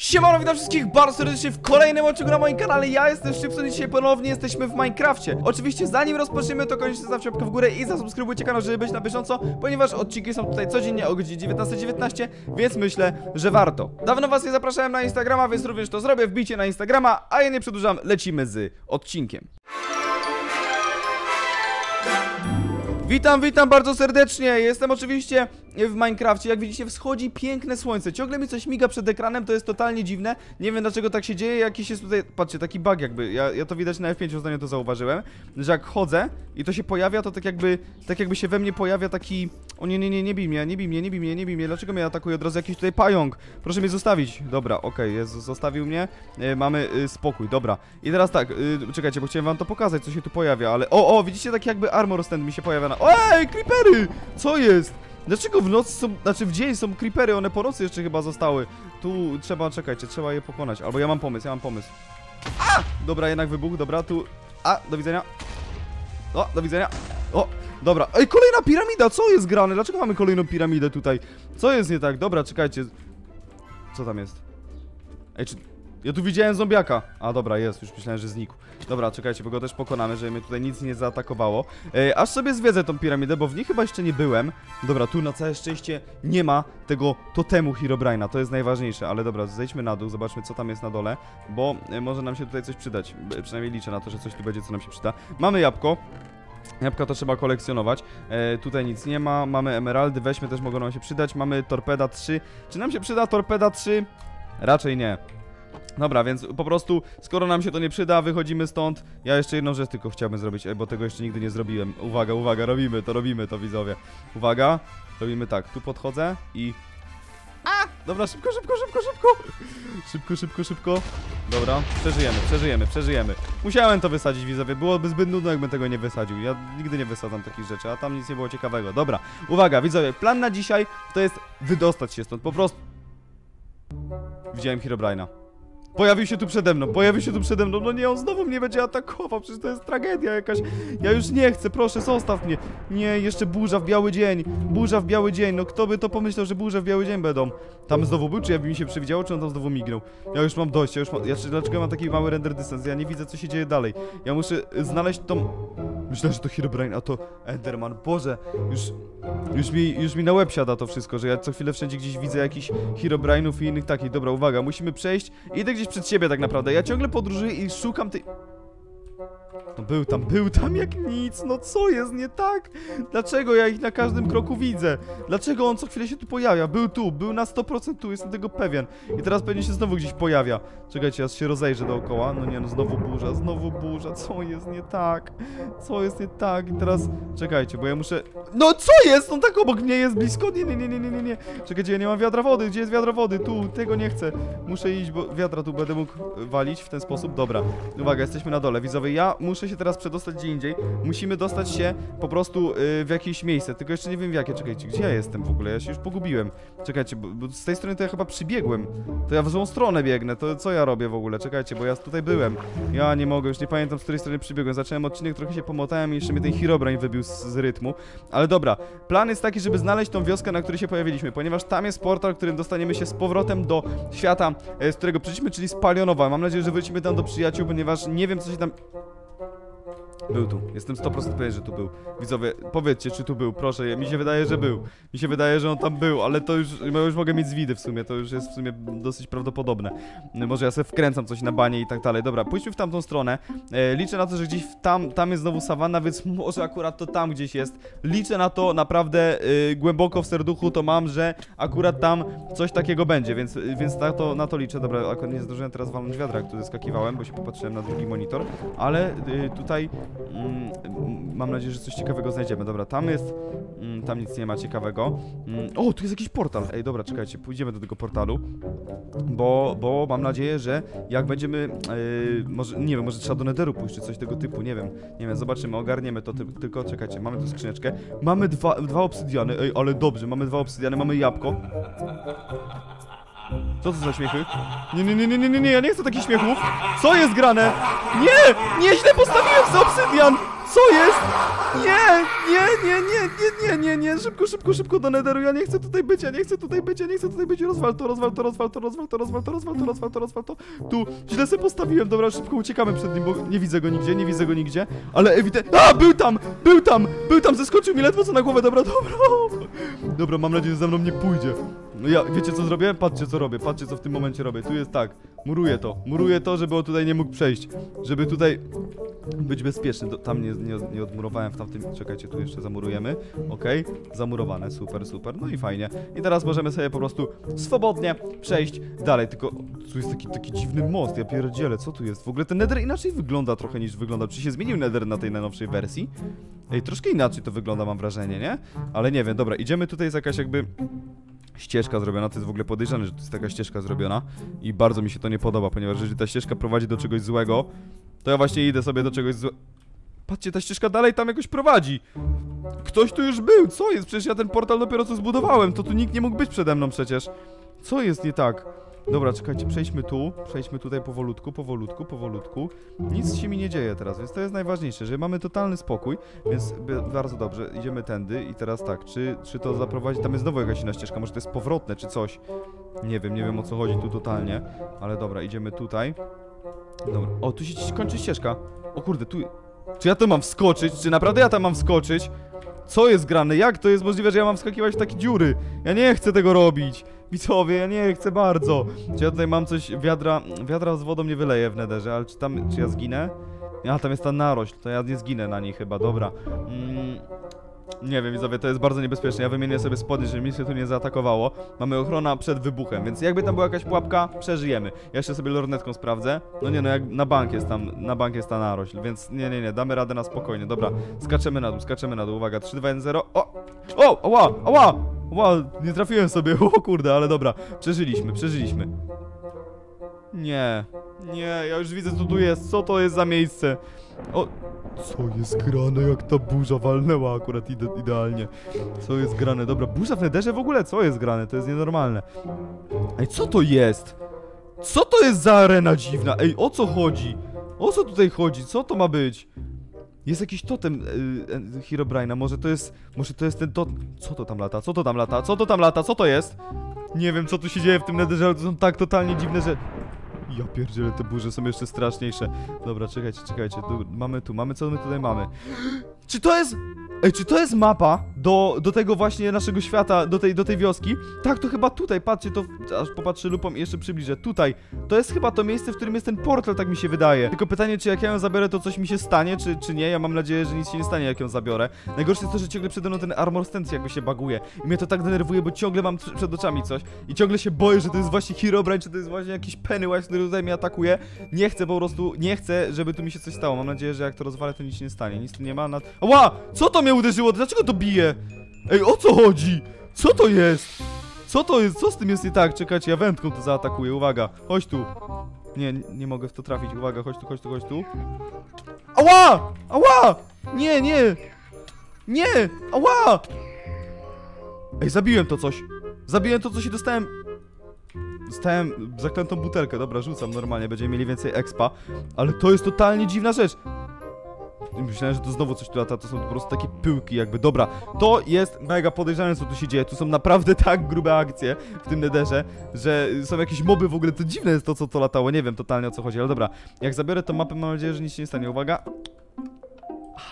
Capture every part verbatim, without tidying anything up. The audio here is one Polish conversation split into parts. Siemano, witam wszystkich bardzo serdecznie w kolejnym odcinku na moim kanale. Ja jestem Szczypson i dzisiaj ponownie jesteśmy w Minecrafcie. Oczywiście zanim rozpoczniemy, to koniecznie zostawcie łapkę w górę i zasubskrybujcie kanał, żeby być na bieżąco, ponieważ odcinki są tutaj codziennie o godzinie dziewiętnastej dziewiętnaście, więc myślę, że warto. Dawno was nie zapraszałem na Instagrama, więc również to zrobię, wbijcie na Instagrama, a ja nie przedłużam, lecimy z odcinkiem. Witam, witam bardzo serdecznie, jestem oczywiście w Minecrafcie, jak widzicie wschodzi piękne słońce, ciągle mi coś miga przed ekranem, to jest totalnie dziwne, nie wiem dlaczego tak się dzieje, jakiś jest tutaj, patrzcie, taki bug jakby, ja, ja to widać na F pięć ostatnio to zauważyłem, że jak chodzę i to się pojawia, to tak jakby, tak jakby się we mnie pojawia taki, o nie, nie, nie, nie bij mnie, nie bij mnie, nie bij mnie, nie bij mnie, dlaczego mnie atakuje od razu jakiś tutaj pająk, proszę mnie zostawić, dobra, okej, okay, Jezus, zostawił mnie, e, mamy e, spokój, dobra, i teraz tak, e, czekajcie, bo chciałem wam to pokazać, co się tu pojawia, ale, o, o, widzicie, tak jakby armor stand mi się pojawia na, ej, creepery, co jest? Dlaczego w nocy są, znaczy w dzień są creepery, one po nocy jeszcze chyba zostały. Tu trzeba, czekajcie, trzeba je pokonać. Albo ja mam pomysł, ja mam pomysł. A! Dobra, jednak wybuch, dobra, tu. A, do widzenia. O, do widzenia. O, dobra. Ej, kolejna piramida, co jest grane? Dlaczego mamy kolejną piramidę tutaj? Co jest nie tak? Dobra, czekajcie. Co tam jest? Ej, czy... Ja tu widziałem zombiaka. A dobra, jest, już myślałem, że znikł. Dobra, czekajcie, bo go też pokonamy, żeby mnie tutaj nic nie zaatakowało. e, Aż sobie zwiedzę tą piramidę, bo w niej chyba jeszcze nie byłem. Dobra, tu na całe szczęście nie ma tego totemu Herobrine'a, to jest najważniejsze. Ale dobra, zejdźmy na dół, zobaczmy co tam jest na dole, bo e, może nam się tutaj coś przydać. e, Przynajmniej liczę na to, że coś tu będzie, co nam się przyda. Mamy jabłko. Jabłka to trzeba kolekcjonować. e, Tutaj nic nie ma, mamy emeraldy, weźmy, też mogą nam się przydać. Mamy torpeda trzy. Czy nam się przyda torpeda trzy? Raczej nie. Dobra, więc po prostu, skoro nam się to nie przyda, wychodzimy stąd. Ja jeszcze jedną rzecz tylko chciałbym zrobić, bo tego jeszcze nigdy nie zrobiłem. Uwaga, uwaga, robimy to, robimy to, widzowie. Uwaga, robimy tak, tu podchodzę i... A! Dobra, szybko, szybko, szybko, szybko. Szybko, szybko, szybko. Dobra, przeżyjemy, przeżyjemy, przeżyjemy. Musiałem to wysadzić, widzowie, byłoby zbyt nudno, jakbym tego nie wysadził. Ja nigdy nie wysadzam takich rzeczy, a tam nic nie było ciekawego. Dobra, uwaga, widzowie, plan na dzisiaj to jest wydostać się stąd, po prostu. Widziałem Herobrine'a. Pojawił się tu przede mną, pojawił się tu przede mną, no nie, on znowu mnie będzie atakował, przecież to jest tragedia jakaś, ja już nie chcę, proszę, zostaw mnie, nie, jeszcze burza w biały dzień, burza w biały dzień, no kto by to pomyślał, że burze w biały dzień będą, tam znowu był, czy ja mi się przewidziało, czy on tam znowu mignął, ja już mam dość, ja już mam, ja, dlaczego mam taki mały render distance, ja nie widzę co się dzieje dalej, ja muszę znaleźć tą, myślę, że to Herobrine, a to Enderman, boże, już... Już mi, już mi na łeb siada to wszystko, że ja co chwilę wszędzie gdzieś widzę jakichś Herobrine'ów i innych takich. Dobra, uwaga, musimy przejść. Idę gdzieś przed siebie tak naprawdę, ja ciągle podróżuję i szukam ty... No był tam, był tam jak nic, no co jest nie tak? Dlaczego ja ich na każdym kroku widzę? Dlaczego on co chwilę się tu pojawia? Był tu, był na sto procent tu, jestem tego pewien. I teraz pewnie się znowu gdzieś pojawia. Czekajcie, ja się rozejrzę dookoła. No nie, no znowu burza, znowu burza, co jest nie tak? Co jest nie tak? I teraz, czekajcie, bo ja muszę... No co jest? On tak obok mnie jest blisko? Nie, nie, nie, nie, nie, nie. Czekajcie, ja nie mam wiadra wody, gdzie jest wiadro wody? Tu, tego nie chcę. Muszę iść, bo wiadra tu będę mógł walić w ten sposób. Dobra, uwaga, jesteśmy na dole, widzowie, ja muszę się teraz przedostać gdzie indziej, musimy dostać się po prostu yy, w jakieś miejsce, tylko jeszcze nie wiem w jakie, czekajcie, gdzie ja jestem w ogóle, ja się już pogubiłem, czekajcie, bo, bo z tej strony to ja chyba przybiegłem, to ja w złą stronę biegnę, to co ja robię w ogóle, czekajcie, bo ja tutaj byłem, ja nie mogę, już nie pamiętam z której strony przybiegłem, zacząłem odcinek, trochę się pomotałem i jeszcze mnie ten Herobrine wybił z, z rytmu, ale dobra, plan jest taki, żeby znaleźć tą wioskę, na której się pojawiliśmy, ponieważ tam jest portal, którym dostaniemy się z powrotem do świata, z którego przyszliśmy, czyli z Palionowa, mam nadzieję, że wrócimy tam do przyjaciół, ponieważ nie wiem co się tam... Był tu, jestem sto procent pewien, że tu był. Widzowie, powiedzcie, czy tu był, proszę, mi się wydaje, że był. Mi się wydaje, że on tam był, ale to już, ja już mogę mieć z widy w sumie, to już jest w sumie dosyć prawdopodobne. Może ja sobie wkręcam coś na banie i tak dalej. Dobra, pójdźmy w tamtą stronę. e, Liczę na to, że gdzieś w tam, tam jest znowu sawanna, więc może akurat to tam gdzieś jest. Liczę na to, naprawdę e, głęboko w serduchu to mam, że akurat tam coś takiego będzie, więc, więc na, to, na to liczę. Dobra, akurat nie zdążyłem teraz walnąć wiadra, który skakiwałem, bo się popatrzyłem na drugi monitor. Ale e, tutaj... Mm, mam nadzieję, że coś ciekawego znajdziemy. Dobra, tam jest... Mm, tam nic nie ma ciekawego. Mm, o, tu jest jakiś portal. Ej, dobra, czekajcie, pójdziemy do tego portalu. Bo, bo mam nadzieję, że jak będziemy... Yy, może, nie wiem, może trzeba do netheru pójść, czy coś tego typu, nie wiem. Nie wiem, zobaczymy, ogarniemy to, ty tylko czekajcie, mamy tu skrzyneczkę. Mamy dwa, dwa obsydiany, ej, ale dobrze, mamy dwa obsydiany, mamy jabłko. Co to za śmiechy? Nie, nie, nie, nie, nie, nie, nie, ja nie chcę takich śmiechów. Co jest grane? Nie! Nieźle postawiłem sobie obsydian! Co Co jest? Nie, nie, nie, nie, nie, nie, nie, nie, szybko, szybko, szybko do netheru, ja nie chcę tutaj być, ja nie chcę tutaj być, ja nie chcę tutaj być, rozwal to, rozwal to, rozwal to, rozwal to, rozwal to, rozwal to, rozwal to, rozwal to, tu, źle sobie postawiłem, dobra, szybko uciekamy przed nim, bo nie widzę go nigdzie, nie widzę go nigdzie, ale ewidentnie, a, był tam, był tam, był tam, zeskoczył mi ledwo co na głowę, dobra, dobra, dobra, mam nadzieję, że za mną nie pójdzie. No ja, wiecie co zrobię? Patrzcie co robię, patrzcie co w tym momencie robię, tu jest tak, muruję to, muruję to, żeby on tutaj nie mógł przejść, żeby tutaj być bezpieczny, do, tam nie, nie, nie odmurowałem w tamtym, czekajcie, tu jeszcze zamurujemy, okej, okay. Zamurowane, super, super, no i fajnie, i teraz możemy sobie po prostu swobodnie przejść dalej, tylko tu jest taki, taki dziwny most, ja pierdzielę, co tu jest, w ogóle ten nether inaczej wygląda trochę niż wyglądał, czy się zmienił nether na tej najnowszej wersji? Ej, troszkę inaczej to wygląda, mam wrażenie, nie? Ale nie wiem, dobra, idziemy, tutaj jest jakaś jakby... ścieżka zrobiona, to jest w ogóle podejrzane, że to jest taka ścieżka zrobiona i bardzo mi się to nie podoba, ponieważ jeżeli ta ścieżka prowadzi do czegoś złego, to ja właśnie idę sobie do czegoś złego. Patrzcie, ta ścieżka dalej tam jakoś prowadzi. Ktoś tu już był, co jest? Przecież ja ten portal dopiero co zbudowałem, to tu nikt nie mógł być przede mną przecież. Co jest nie tak? Dobra, czekajcie, przejdźmy tu, przejdźmy tutaj powolutku, powolutku, powolutku. Nic się mi nie dzieje teraz, więc to jest najważniejsze, że mamy totalny spokój, więc bardzo dobrze, idziemy tędy i teraz tak, czy, czy to zaprowadzi, tam jest znowu jakaś inna ścieżka, może to jest powrotne, czy coś. Nie wiem, nie wiem o co chodzi tu totalnie, ale dobra, idziemy tutaj. Dobra, o, tu się kończy ścieżka. O kurde, tu... Czy ja to mam wskoczyć? Czy naprawdę ja tam mam wskoczyć? Co jest grane? Jak to jest możliwe, że ja mam wskakiwać w takie dziury? Ja nie chcę tego robić. Widzowie, ja nie chcę bardzo. Czy ja tutaj mam coś, wiadra, wiadra z wodą nie wyleję w nederze, ale czy tam, czy ja zginę? A, tam jest ta narośl, to ja nie zginę na niej chyba, dobra. Mm, nie wiem, widzowie, to jest bardzo niebezpieczne. Ja wymienię sobie spodnie, żeby mi się tu nie zaatakowało. Mamy ochronę przed wybuchem, więc jakby tam była jakaś pułapka, przeżyjemy. Ja jeszcze sobie lornetką sprawdzę. No nie, no jak na bank jest tam, na bank jest ta narośl, więc nie, nie, nie, damy radę na spokojnie. Dobra, skaczemy na dół, skaczemy na dół, uwaga, trzy, dwa, jeden, zero, o! O, ała, ała! Wow, nie trafiłem sobie, o kurde, ale dobra, przeżyliśmy, przeżyliśmy. Nie, nie, ja już widzę co tu jest, co to jest za miejsce. O, co jest grane, jak ta burza walnęła akurat ide idealnie. Co jest grane, dobra, burza w nederze w ogóle, co jest grane, to jest nienormalne. Ej, co to jest? Co to jest za arena dziwna, ej, o co chodzi? O co tutaj chodzi, co to ma być? Jest jakiś totem yy, Herobrine'a, może to jest, może to jest ten totem... Co to tam lata? Co to tam lata? Co to tam lata? Co to jest? Nie wiem, co tu się dzieje w tym netherze, ale to są tak totalnie dziwne rzeczy. Ja pierdzielę, te burze są jeszcze straszniejsze. Dobra, czekajcie, czekajcie. Dobra, mamy tu, mamy, co my tutaj mamy? Czy to jest... Ej, czy to jest mapa do, do tego właśnie naszego świata, do tej, do tej wioski? Tak, to chyba tutaj, patrzcie, to aż popatrzę lupą i jeszcze przybliżę, tutaj. To jest chyba to miejsce, w którym jest ten portal, tak mi się wydaje. Tylko pytanie, czy jak ja ją zabiorę, to coś mi się stanie, czy, czy nie? Ja mam nadzieję, że nic się nie stanie, jak ją zabiorę. Najgorsze jest to, że ciągle przede mną ten armor stand jakby się baguje. I mnie to tak denerwuje, bo ciągle mam przed oczami coś. I ciągle się boję, że to jest właśnie Herobrine, czy to jest właśnie jakiś Pennywise, który tutaj mnie atakuje. Nie chcę po prostu, nie chcę, żeby tu mi się coś stało. Mam nadzieję, że jak to rozwalę, to nic się nie stanie. Nic tu nie ma nad... Ła! Co to mnie uderzyło? Dlaczego to bije? Ej, o co chodzi? Co to jest? Co to jest? Co z tym jest nie tak? Czekajcie, ja wędką to zaatakuję, uwaga. Chodź tu. Nie, nie mogę w to trafić, uwaga, chodź tu, chodź tu, chodź tu. Ała! Ała! Nie, nie! Nie! Ała! Ej, zabiłem to coś. Zabiłem to coś i dostałem... Dostałem zaklętą butelkę, dobra, rzucam normalnie, będziemy mieli więcej expa. Ale to jest totalnie dziwna rzecz. Myślałem, że to znowu coś tu lata, to są po prostu takie pyłki jakby, dobra, to jest mega podejrzane co tu się dzieje, tu są naprawdę tak grube akcje w tym nederze, że są jakieś moby w ogóle, to dziwne jest to co to latało, nie wiem totalnie o co chodzi, ale dobra, jak zabiorę tą mapę mam nadzieję, że nic się nie stanie, uwaga.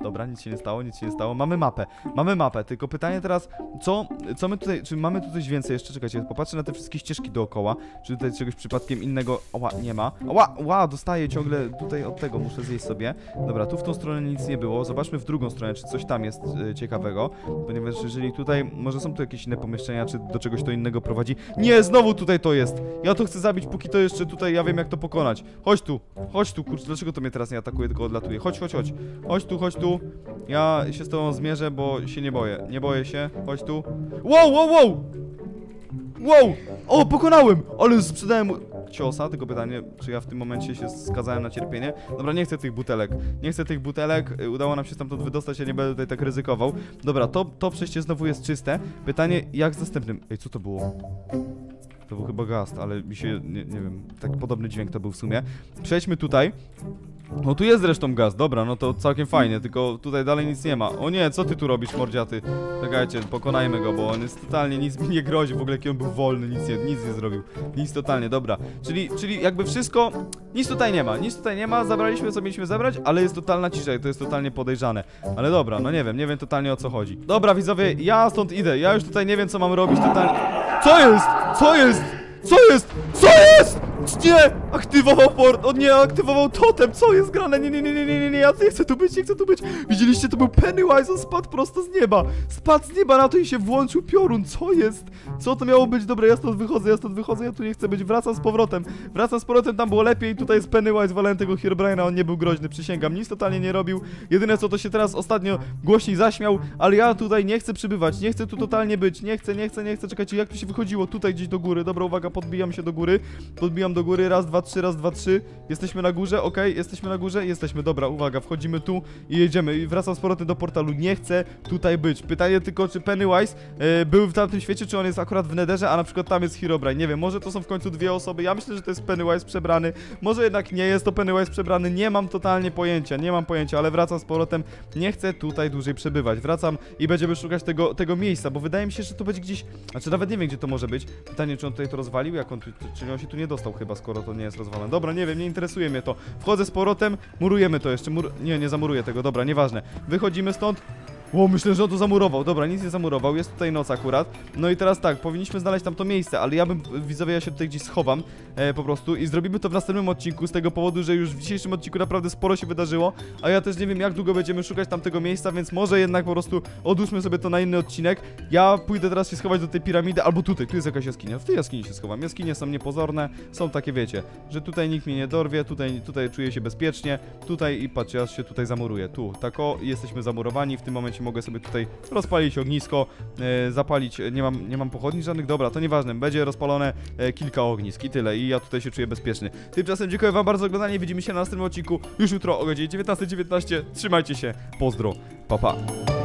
Dobra, nic się nie stało, nic się nie stało. Mamy mapę, mamy mapę, tylko pytanie teraz, co, co my tutaj, czy mamy tu coś więcej jeszcze? Czekajcie, popatrzę na te wszystkie ścieżki dookoła, czy tutaj czegoś przypadkiem innego, oła, nie ma. Oła, oła, dostaję ciągle tutaj od tego, muszę zjeść sobie. Dobra, tu w tą stronę nic nie było, zobaczmy w drugą stronę, czy coś tam jest e, ciekawego, ponieważ jeżeli tutaj, może są tu jakieś inne pomieszczenia, czy do czegoś to innego prowadzi. Nie, znowu tutaj to jest, ja to chcę zabić, póki to jeszcze tutaj, ja wiem jak to pokonać. Chodź tu, chodź tu, kurczę, dlaczego to mnie teraz nie atakuje, tylko odlatuje, chodź, chodź, chodź, chodź tu, chodź. Chodź tu, ja się z tobą zmierzę, bo się nie boję, nie boję się, chodź tu. Wow, wow, wow! Wow! O, pokonałem! Ale sprzedałem ciosa, tylko pytanie, czy ja w tym momencie się skazałem na cierpienie? Dobra, nie chcę tych butelek, nie chcę tych butelek, udało nam się stamtąd wydostać, ja nie będę tutaj tak ryzykował. Dobra, to, to przejście znowu jest czyste, pytanie jak z następnym... Ej, co to było? To był chyba gast, ale mi się, nie, nie wiem, tak podobny dźwięk to był w sumie. Przejdźmy tutaj. No tu jest zresztą gaz, dobra, no to całkiem fajnie, tylko tutaj dalej nic nie ma. O nie, co ty tu robisz, mordziaty? Czekajcie, pokonajmy go, bo on jest totalnie, nic mi nie grozi, w ogóle jaki on był wolny, nic nie, nic nie zrobił. Nic totalnie, dobra. Czyli, czyli jakby wszystko, nic tutaj nie ma, nic tutaj nie ma, zabraliśmy co mieliśmy zabrać, ale jest totalna cisza i to jest totalnie podejrzane. Ale dobra, no nie wiem, nie wiem totalnie o co chodzi. Dobra widzowie, ja stąd idę, ja już tutaj nie wiem co mam robić, totalnie... Co jest? Co jest? Co jest? Co jest? Nie! Aktywował port! On nie aktywował totem! Co jest grane? Nie, nie, nie, nie, nie, nie, ja nie chcę tu być, nie chcę tu być! Widzieliście, to był Pennywise, on spadł prosto z nieba! Spadł z nieba na to i się włączył piorun! Co jest? Co to miało być? Dobra, ja stąd wychodzę, ja stąd wychodzę, ja tu nie chcę być, wracam z powrotem! Wracam z powrotem, tam było lepiej, tutaj jest Pennywise, walę tego Herobrine'a, on nie był groźny, przysięgam, nic totalnie nie robił, jedyne co to się teraz ostatnio głośniej zaśmiał, ale ja tutaj nie chcę przybywać, nie chcę tu totalnie być, nie chcę, nie chcę, nie chcę, czekajcie, jak tu się wychodziło? Tutaj gdzieś do góry, dobra, uwaga, podbijam się do góry, podbijam do góry, raz, dwa, trzy, raz, dwa, trzy. Jesteśmy na górze, okej, okay. Jesteśmy na górze, jesteśmy, dobra, uwaga, wchodzimy tu i jedziemy. I wracam z powrotem do portalu, nie chcę tutaj być. Pytanie tylko, czy Pennywise yy, był w tamtym świecie, czy on jest akurat w Nederze, a na przykład tam jest Herobrine. Nie wiem, może to są w końcu dwie osoby, ja myślę, że to jest Pennywise przebrany, może jednak nie jest to Pennywise przebrany, nie mam totalnie pojęcia, nie mam pojęcia, ale wracam z powrotem, nie chcę tutaj dłużej przebywać. Wracam i będziemy szukać tego, tego miejsca, bo wydaje mi się, że to będzie gdzieś, znaczy nawet nie wiem, gdzie to może być. Pytanie, czy on tutaj to rozwalił, jak on, czy on się tu nie dostał chyba, skoro to nie jest rozwalone. Dobra, nie wiem, nie interesuje mnie to. Wchodzę z powrotem, murujemy to jeszcze. Mur... Nie, nie zamuruję tego, dobra, nieważne. Wychodzimy stąd. Ło, myślę, że on to zamurował. Dobra, nic nie zamurował, jest tutaj noc akurat. No i teraz tak, powinniśmy znaleźć tam to miejsce, ale ja bym, widzowie, ja się tutaj gdzieś schowam e, po prostu i zrobimy to w następnym odcinku z tego powodu, że już w dzisiejszym odcinku naprawdę sporo się wydarzyło, a ja też nie wiem jak długo będziemy szukać tamtego miejsca, więc może jednak po prostu odłóżmy sobie to na inny odcinek. Ja pójdę teraz się schować do tej piramidy, albo tutaj, tu jest jakaś jaskinia, w tej jaskini się schowam. Jaskinie są niepozorne, są takie, wiecie, że tutaj nikt mnie nie dorwie, tutaj, tutaj czuję się bezpiecznie, tutaj i patrzcie, aż się tutaj zamuruję. Tu, tak o, jesteśmy zamurowani, w tym momencie mogę sobie tutaj rozpalić ognisko, e, zapalić, nie mam, nie mam pochodni żadnych, dobra, to nieważne, będzie rozpalone e, kilka ognisk i tyle, i ja tutaj się czuję bezpieczny. Tymczasem dziękuję wam bardzo za oglądanie, widzimy się na następnym odcinku już jutro o godzinie dziewiętnastej dziewiętnaście, trzymajcie się, pozdro, pa pa.